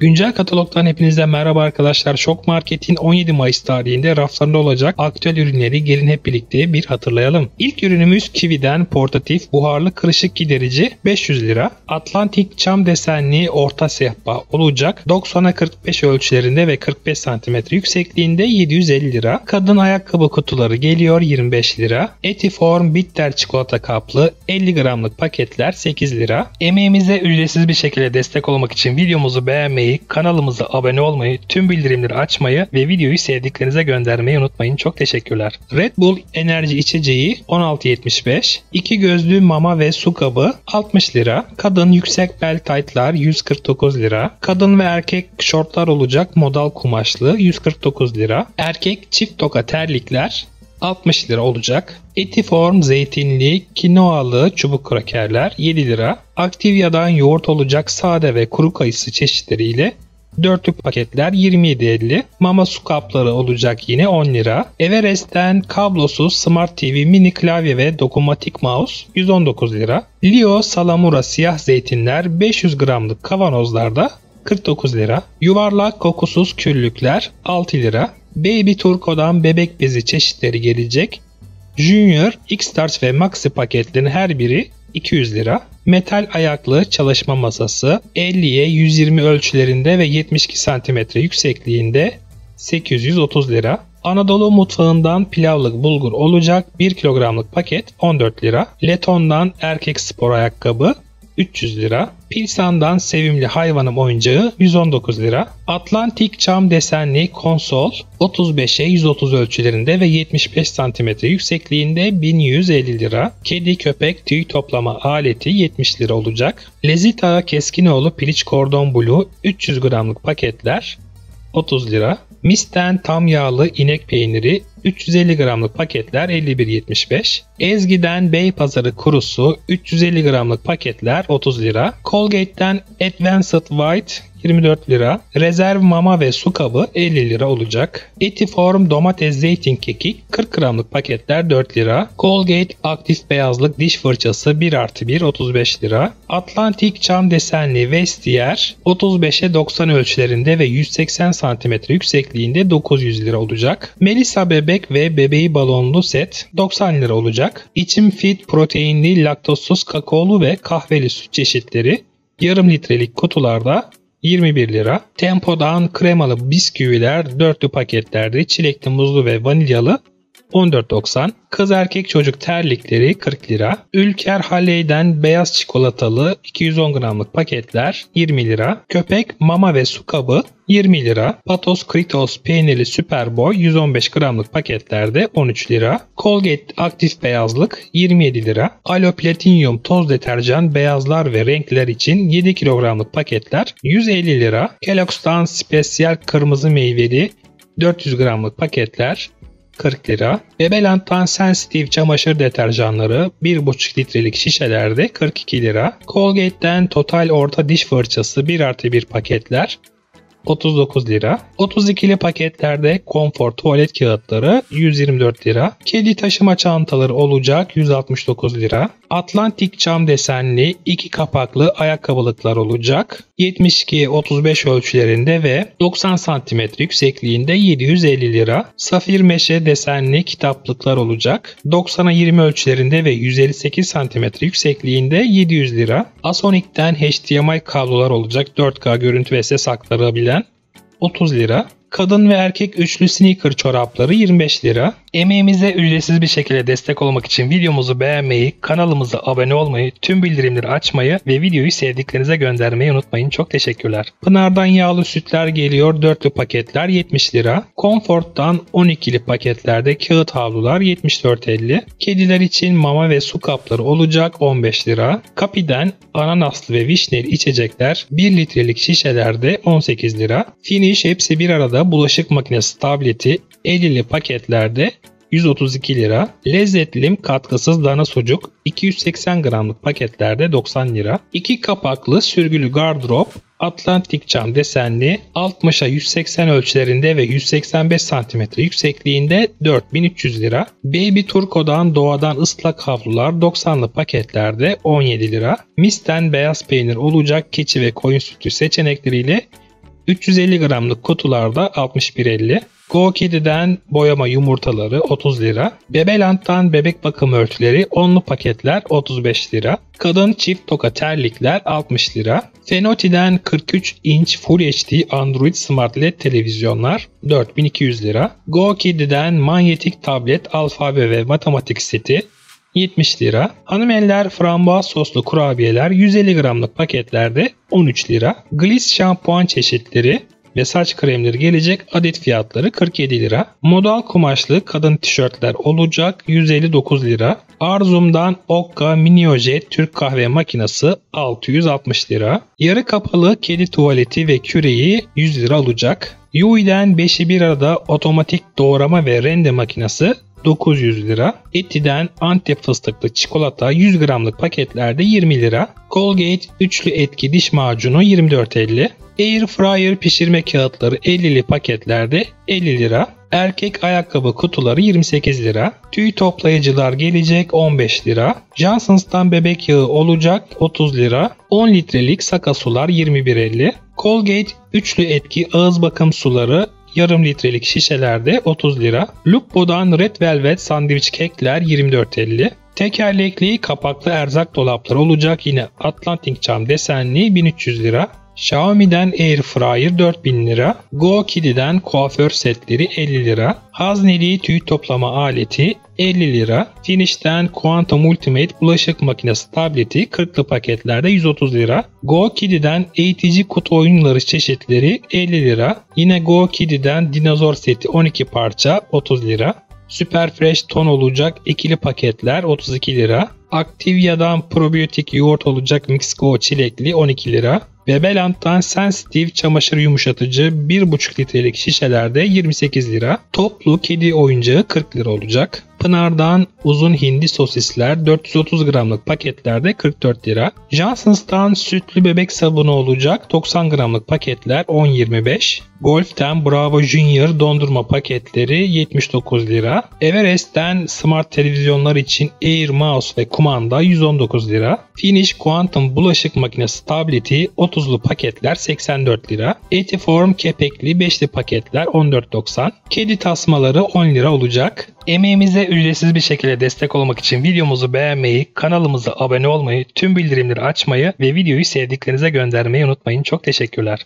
Güncel katalogdan hepinize merhaba arkadaşlar. Şok Market'in 17 Mayıs tarihinde raflarında olacak aktüel ürünleri gelin hep birlikte bir hatırlayalım. İlk ürünümüz Kiwi'den portatif buharlı kırışık giderici 500 lira. Atlantik çam desenli orta sehpa olacak. 90'a 45 ölçülerinde ve 45 cm yüksekliğinde 750 lira. Kadın ayakkabı kutuları geliyor 25 lira. Etiform bitter çikolata kaplı 50 gramlık paketler 8 lira. Emeğimize ücretsiz bir şekilde destek olmak için videomuzu beğenmeyi, kanalımıza abone olmayı, tüm bildirimleri açmayı ve videoyu sevdiklerinize göndermeyi unutmayın. Çok teşekkürler. Red Bull enerji içeceği 16.75, 2 gözlü mama ve su kabı 60 lira. Kadın yüksek bel taytlar 149 lira. Kadın ve erkek şortlar olacak modal kumaşlı 149 lira. Erkek çift toka terlikler 60 lira olacak. Etiform zeytinli kinoalı çubuk krakerler 7 lira. Activia'dan yoğurt olacak sade ve kuru kayısı çeşitleriyle dörtlük paketler 27.50. Mama su kapları olacak yine 10 lira. Everest'ten kablosuz Smart TV mini klavye ve dokunmatik mouse 119 lira. Lio salamura siyah zeytinler 500 gramlık kavanozlarda 49 lira. Yuvarlak kokusuz küllükler 6 lira. Baby Turko'dan bebek bezi çeşitleri gelecek. Junior, X-Stars ve Maxi paketlerin her biri 200 lira. Metal ayaklı çalışma masası 50'ye 120 ölçülerinde ve 72 cm yüksekliğinde 830 lira. Anadolu mutfağından pilavlık bulgur olacak 1 kilogramlık paket 14 lira. Leton'dan erkek spor ayakkabı 300 lira. Pilsan'dan sevimli hayvanım oyuncağı 119 lira. Atlantik çam desenli konsol 35'e 130 ölçülerinde ve 75 cm yüksekliğinde 1150 lira. Kedi köpek tüy toplama aleti 70 lira olacak. Lezita Keskinoğlu piliç kordon blue 300 gramlık paketler 30 lira. Misten tam yağlı inek peyniri 350 gramlık paketler 51.75. Ezgi'den Beypazarı kurusu 350 gramlık paketler 30 lira. Colgate'den Advanced White 24 lira. Rezerv mama ve su kabı 50 lira olacak. Etiform domates zeytin kekik 40 gramlık paketler 4 lira. Colgate aktif beyazlık diş fırçası 1+1 35 lira. Atlantik çam desenli vestiyer 35'e 90 ölçülerinde ve 180 cm yüksekliğinde 900 lira olacak. Melissa bebek ve bebeği balonlu set 90 lira olacak. İçim fit proteinli laktozsuz kakaolu ve kahveli süt çeşitleri yarım litrelik kutularda 21 lira. Tempo'dan kremalı bisküviler dörtlü paketlerde çilekli, muzlu ve vanilyalı 14.90. Kız erkek çocuk terlikleri 40 lira. Ülker Haley'den beyaz çikolatalı 210 gramlık paketler 20 lira. Köpek mama ve su kabı 20 lira. Patos Kriptos peynirli Superboy 115 gramlık paketlerde 13 lira. Colgate aktif beyazlık 27 lira. Alo platinyum toz deterjan beyazlar ve renkler için 7 kilogramlık paketler 150 lira. Kellogg's Town spesiyel kırmızı meyveli 400 gramlık paketler 40 lira. Bebelan'tan sensitif çamaşır deterjanları 1,5 litrelik şişelerde 42 lira. Colgate'den total orta diş fırçası 1+1 paketler 39 lira. 32'li paketlerde Komfort tuvalet kağıtları 124 lira. Kedi taşıma çantaları olacak 169 lira. Atlantik çam desenli 2 kapaklı ayakkabılıklar olacak. 72-35 ölçülerinde ve 90 cm yüksekliğinde 750 lira. Safir meşe desenli kitaplıklar olacak. 90'a 20 ölçülerinde ve 158 cm yüksekliğinde 700 lira. Asonic'ten HDMI kablolar olacak. 4K görüntü ve ses aktarabilen 30 lira. Kadın ve erkek üçlü sneaker çorapları 25 lira. Emeğimize ücretsiz bir şekilde destek olmak için videomuzu beğenmeyi, kanalımıza abone olmayı, tüm bildirimleri açmayı ve videoyu sevdiklerinize göndermeyi unutmayın. Çok teşekkürler. Pınar'dan yağlı sütler geliyor. Dörtlü paketler 70 lira. Comfort'tan 12'li paketlerde kağıt havlular 74.50. Kediler için mama ve su kapları olacak 15 lira. Kapiden ananaslı ve vişneli içecekler 1 litrelik şişelerde 18 lira. Finish hepsi bir arada bulaşık makinesi tableti 50'li paketlerde 132 lira. Lezzetlim katkısız dana sucuk 280 gramlık paketlerde 90 lira. 2 kapaklı sürgülü gardırop Atlantik çam desenli 60'a 180 ölçülerinde ve 185 cm yüksekliğinde 4300 lira. Baby Turko'dan doğadan ıslak havlular 90'lı paketlerde 17 lira. Misten beyaz peynir olacak keçi ve koyun sütü seçenekleriyle 350 gramlık kutularda 61,50. GoKid'den boyama yumurtaları 30 lira. Bebelant'tan bebek bakım örtüleri 10'lu paketler 35 lira. Kadın çift toka terlikler 60 lira. Fenoti'den 43 inç Full HD Android Smart LED televizyonlar 4200 lira. GoKid'den manyetik tablet, alfabe ve matematik seti 70 lira. Hanımeller frambuaz soslu kurabiyeler 150 gramlık paketlerde 13 lira. Gliss şampuan çeşitleri ve saç kremleri gelecek, adet fiyatları 47 lira. Modal kumaşlı kadın tişörtler olacak 159 lira. Arzum'dan Okka Miniojet Türk kahve makinesi 660 lira. Yarı kapalı kedi tuvaleti ve küreği 100 lira olacak. Yui'den 5'i bir arada otomatik doğrama ve rende makinesi 900 lira. Eti'den Antep fıstıklı çikolata 100 gramlık paketlerde 20 lira. Colgate üçlü etki diş macunu 24,50. Air fryer pişirme kağıtları 50'li paketlerde 50 lira. Erkek ayakkabı kutuları 28 lira. Tüy toplayıcılar gelecek 15 lira. Johnson's'tan bebek yağı olacak 30 lira. 10 litrelik saka sular 21,50. Colgate üçlü etki ağız bakım suları yarım litrelik şişelerde 30 lira. Lupo'dan Red Velvet sandviç kekler 24,50. Tekerlekli kapaklı erzak dolapları olacak yine Atlantik cam desenli 1300 lira. Xiaomi'den Air Fryer 4000 lira. GoKid'den kuaför setleri 50 lira. Hazneli tüy toplama aleti 50 lira. Finish'ten Quantum Ultimate bulaşık makinesi tableti 40'lı paketlerde 130 lira. GoKid'den eğitici kutu oyunları çeşitleri 50 lira. Yine GoKid'den dinozor seti 12 parça 30 lira. Super Fresh ton olacak ikili paketler 32 lira. Activia'dan probiyotik yoğurt olacak Mixco çilekli 12 lira. Bebelan'tan Sensitive çamaşır yumuşatıcı 1,5 litrelik şişelerde 28 lira. Toplu kedi oyuncağı 40 lira olacak. Pınar'dan uzun hindi sosisler 430 gramlık paketlerde 44 lira. Johnson's'tan sütlü bebek sabunu olacak 90 gramlık paketler 10,25. Golf'ten Bravo Junior dondurma paketleri 79 lira. Everest'ten smart televizyonlar için Air Mouse ve kumanda 119 lira. Finish Quantum bulaşık makinesi tableti 30'lu paketler 84 lira. Etiform kepekli 5'li paketler 14,90. Kedi tasmaları 10 lira olacak. Emeğimize ücretsiz bir şekilde destek olmak için videomuzu beğenmeyi, kanalımıza abone olmayı, tüm bildirimleri açmayı ve videoyu sevdiklerinize göndermeyi unutmayın. Çok teşekkürler.